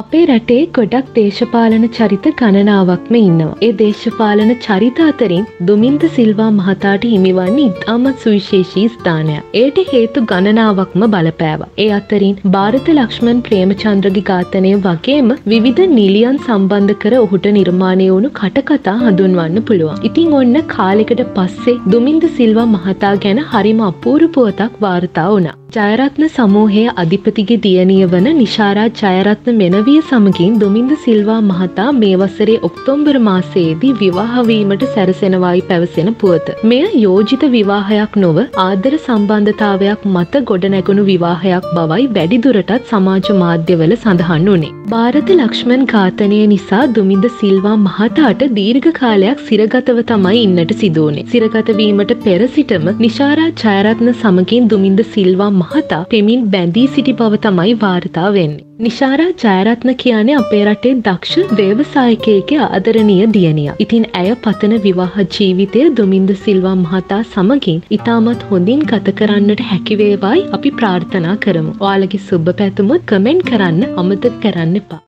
අපේ රටේ ගොඩක් දේශපාලන චරිත ගණනාවක්ම ඉන්නවා. ඒ දේශපාලන චරිත අතරින් දුමින්ද සිල්වා මහතාට හිමිවන්නේ ඉතාමත් සුවිශේෂී ස්ථානයක්. ඒට හේතු ගණනාවක්ම බලපෑවා. ඒ අතරින් ಭಾರತ ලක්ෂ්මන් ප්‍රේමචන්ද්‍රගේ ඝාතනය වගේම විවිධ නිලියන් සම්බන්ධ කර ඔහුට නිර්මාණය වුණු කටකතා හඳුන්වන්න පුළුවන්. ඉතින් ඔන්න කාලයකට පස්සේ දුමින්ද සිල්වා මහතා ගැන හරිම අපූර්ව පුවතක් වාර්තා වුණා. ජයරත්න සමූහයේ අධිපතිගේ දියණිය වන නිශාරා ජයරත්න මෙන සමගින් දුමින්ද සිල්වා මහතා මේ වසරේ ඔක්තෝබර් මාසයේදී විවාහ වීමට සැරසෙනවායි පැවසෙන පුවත. මෙය යෝජිත විවාහයක් නොව ආදර සම්බන්ධතාවයක් මත ගොඩනැගුණු විවාහයක් බවයි වැඩිදුරටත් සමාජ මාධ්‍යවල සඳහන් වුණේ. ಭಾರತ ලක්ෂ්මන් ඝාතනය නිසා දුමින්ද සිල්වා මහතාට දීර්ඝ කාලයක් සිරගතව තමයි ඉන්නට සිදු වුණේ. සිරගත වීමට පෙර සිටම නිශාරා ජයරත්න සමගින් දුමින්ද සිල්වා මහතා පෙමින් බැඳී සිටි බව තමයි වාර්තා වෙන්නේ. නිශාරා ජයරත්න කියන්නේ අපේ රටේ දක්ෂ ව්‍යවසායකයෙකුගේ ආදරණීය දියණිය. ඉතින් ඇය පතන විවාහ ජීවිතය දුමින්ද සිල්වා මහතා සමගින් ඉතාමත් හොඳින් ගත කරන්නට හැකි වේවායි අපි ප්‍රාර්ථනා කරමු. ඔයාලගේ සුබ පැතුම කමෙන්ට් කරන්න අමතක කරන්න එපා.